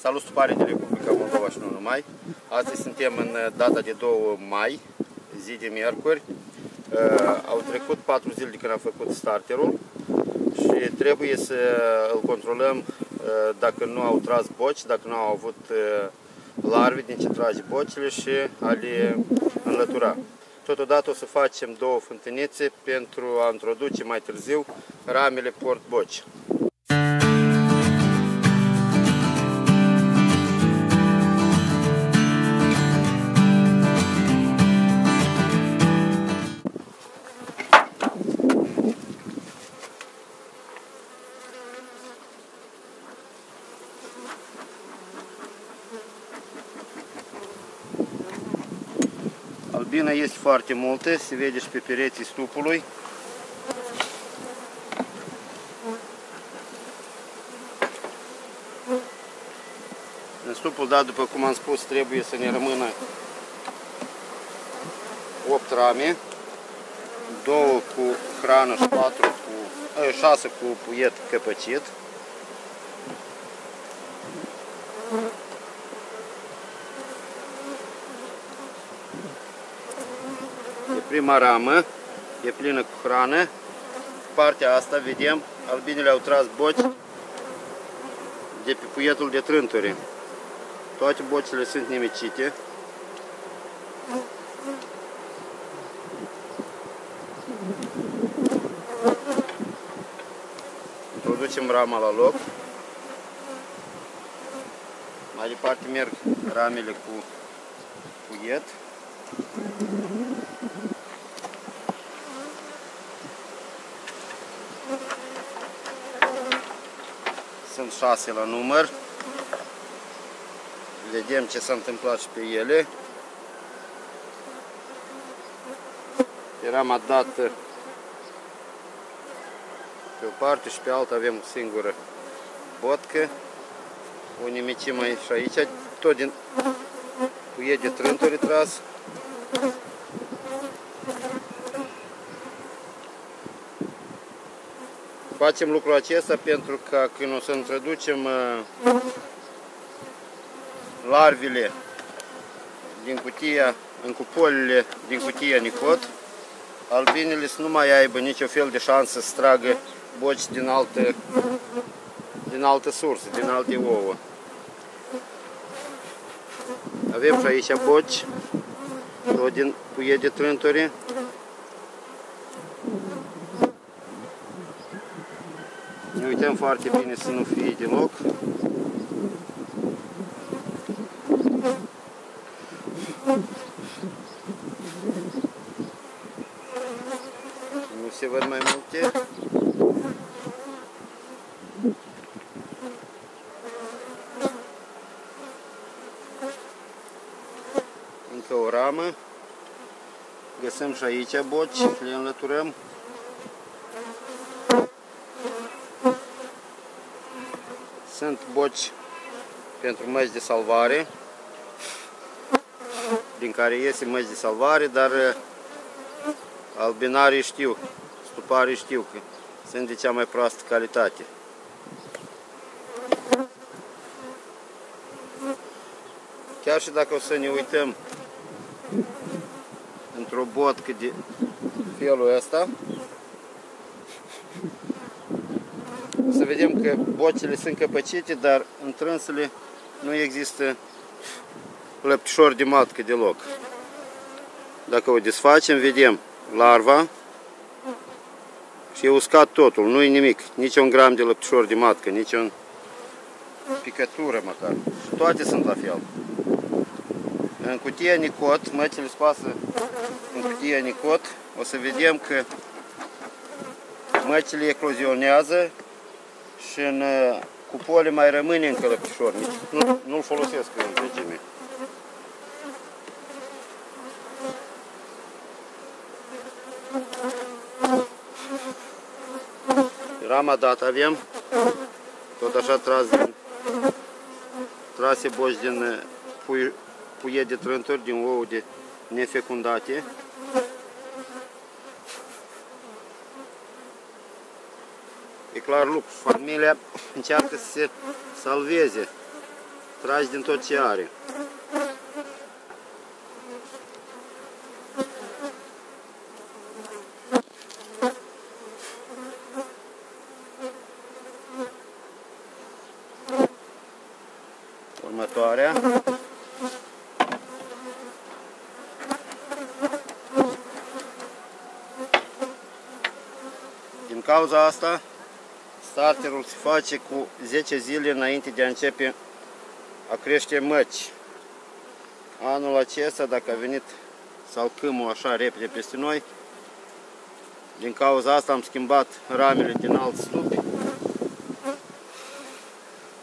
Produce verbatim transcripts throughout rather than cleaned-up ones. Salut, stupare din Republica Moldova și nu numai. Astăzi suntem în data de doi mai, zi de miercuri. Au trecut patru zile de când am făcut starterul și trebuie să îl controlăm dacă nu au tras boci, dacă nu au avut larve din ce trage bocile și a le înlătura. Totodată o să facem două fântânițe pentru a introduce mai târziu ramele port-boci. Albina este foarte multe, se vede și pe pereții stupului. În stupul dat, după cum am spus, trebuie să ne rămână opt rame, două cu hrană și patru cu, șase cu puiet căpăcit. Prima ramă e plină cu hrană. Partea asta, vedem, albinele au tras boci de pe puietul de trânturi. Toate bocile sunt nimicite. Introducem rama la loc. Mai departe merg ramele cu puiet. Sunt șase la număr. Vedem ce s-a întâmplat și pe ele. Pe rama dată pe o parte și pe alta avem o singură botcă. O nimicim aici și aici. Tot din puiet de trânturi tras. Facem lucrul acesta pentru că când o să introducem larvele din cutia, în cupolile din cutia Nicot, albinele să nu mai aibă nicio fel de șansă să tragă boci din altă, din altă sursă, din alte ouă. Avem și aici boci, tot din puiet de trânturi. Ne uităm foarte bine să nu fie deloc. Nu se văd mai multe. Încă o ramă. Găsim și aici boci, le înlăturăm. Sunt boci pentru măci de salvare, din care iese măci de salvare, dar albinarii știu, stuparii știu că sunt de cea mai proastă calitate. Chiar și dacă o să ne uităm într-o botcă de felul ăsta, să vedem că bocile sunt căpăcite, dar în trânsele nu există lăptișor de matcă deloc. Dacă o desfacem, vedem larva și e uscat totul, nu e nimic, nici un gram de lăptișor de matcă, nici o picătură măcar. Toate sunt la fel. În cutia Nicot, măcile spasă în cutia Nicot, o să vedem că măcile eclozionează și în cupole mai rămâne încă lăptișor, nu, nu-l folosesc în întregime. Rama dată avem, tot așa tras din, trase boci din pui, puie de trânturi, din ouă de nefecundate. E clar lucru, familia încearcă să se salveze tragi din tot ce are. Următoarea. Din cauza asta, starterul se face cu zece zile înainte de a începe a crește măci. Anul acesta, dacă a venit salcâmul așa repede peste noi, din cauza asta am schimbat ramele din alt stup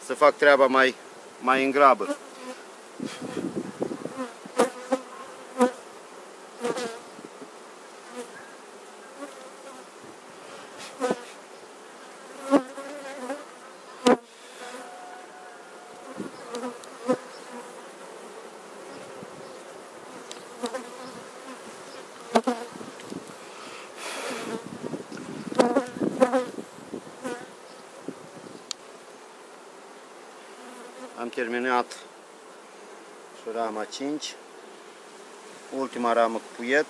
să fac treaba mai mai în grabă. Am terminat și rama cinci, ultima ramă cu puiet.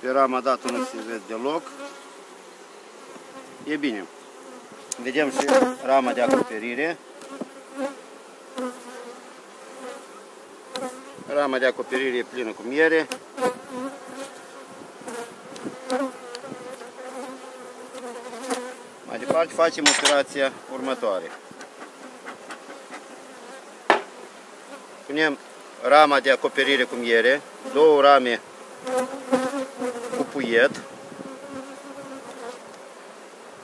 Pe rama dată nu se vede deloc. E bine. Vedem și rama de acoperire. Rama de acoperire e plină cu miere. Mai departe facem operația următoare. Punem rama de acoperire cu miere, două rame cu puiet.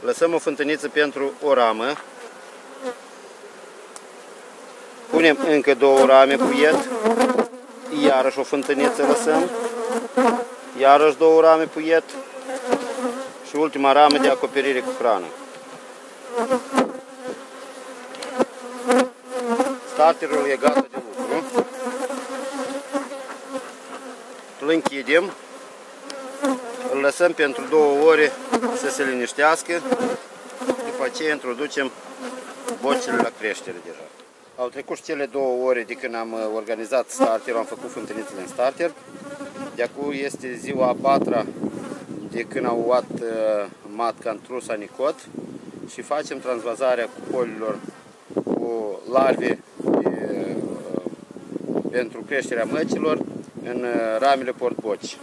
Lăsăm o fântâniță pentru o ramă. Punem încă două rame cu puiet. Iarăși o fântâniță lăsăm, iarăși două rame puiet și ultima ramă de acoperire cu hrană. Starterul e gata de lucru. Îl închidem, îl lăsăm pentru două ore să se liniștească, după aceea introducem bocile la creștere deja. Au trecut și cele două ore de când am organizat starterul, am făcut fântânițele în starter. De acum este ziua a patra de când au luat matca în trusa Nicot și facem transvazarea colilor cu larve de, pentru creșterea măcilor în ramele portboci.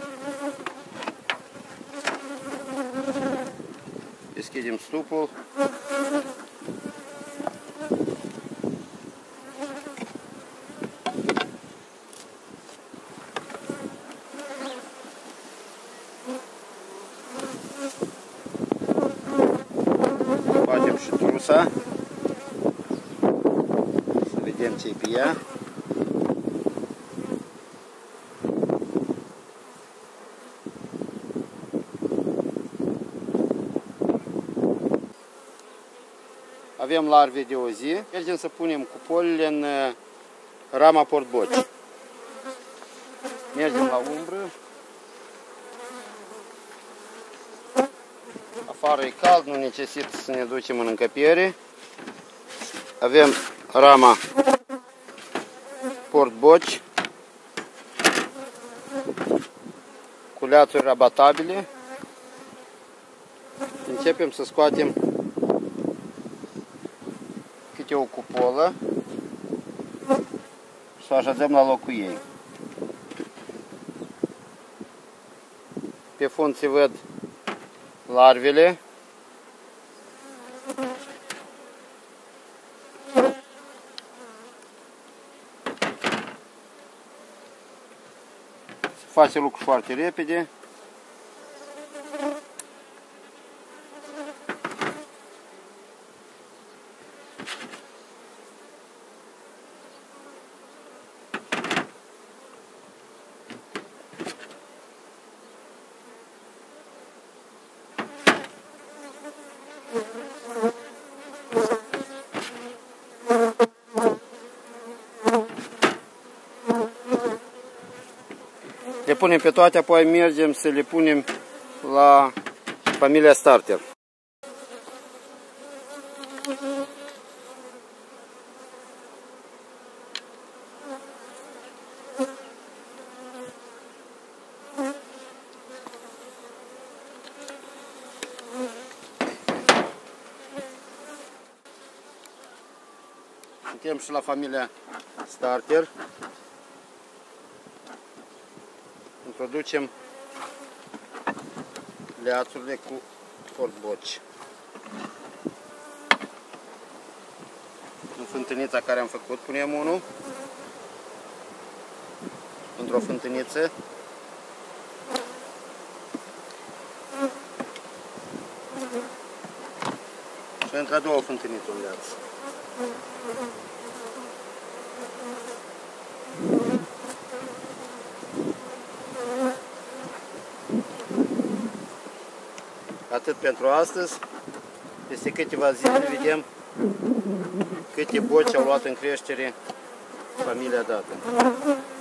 Deschidem stupul. Să vedem ce-i pe ea. Avem larve de o zi. Mergem să punem cupolele în rama portboci. Mergem la umbră. Afară e cald, nu necesită să ne ducem în încăpere. Avem rama portboci cu leaturi rabatabile. Începem să scoatem câte o cupolă și o așezăm la locul ei. Pe fund se văd larvele. Se face lucru foarte repede. le punem pe toate, apoi mergem să le punem la familia starter. Suntem și la familia starter. Introducem leațurile cu forboci. În fântânița care am făcut punem unul. Într-o fântâniță. Și într-a doua fântâniță un leaț. Atât pentru astăzi. Peste câteva zile vedem câte boci au luat în creștere familia dată.